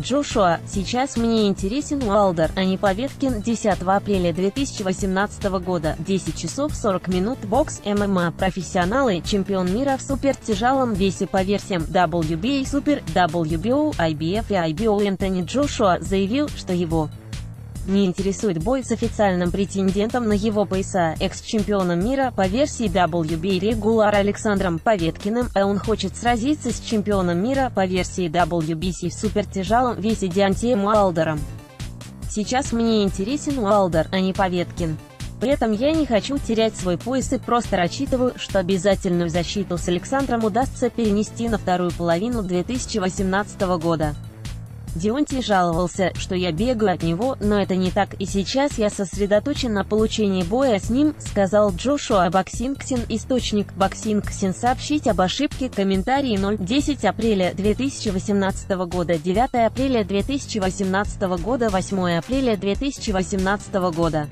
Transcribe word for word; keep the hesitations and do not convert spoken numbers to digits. Джошуа, сейчас мне интересен Уайлдер, а не Поветкин. десятого апреля две тысячи восемнадцатого года, десять часов сорок минут, бокс, ММА, профессионалы, чемпион мира в супертяжелом весе по версиям дабл ю би эй, Супер, дабл ю би о, ай би эф и ай би о Энтони Джошуа заявил, что его не интересует бой с официальным претендентом на его пояса, экс-чемпионом мира по версии дабл ю би эй регуляр Александром Поветкиным, а он хочет сразиться с чемпионом мира по версии дабл ю би си в супертяжелом весе Деонтеем Уайлдером. Сейчас мне интересен Уайлдер, а не Поветкин. При этом я не хочу терять свой пояс и просто рассчитываю, что обязательную защиту с Александром удастся перенести на вторую половину две тысячи восемнадцатого года. Деонтей жаловался, что я бегаю от него, но это не так, и сейчас я сосредоточен на получении боя с ним, сказал Джошуа. Боксингсин, источник Боксингсин, сообщить об ошибке, комментарии ноль десять апреля две тысячи восемнадцатого года, девятое апреля две тысячи восемнадцатого года, восьмое апреля две тысячи восемнадцатого года.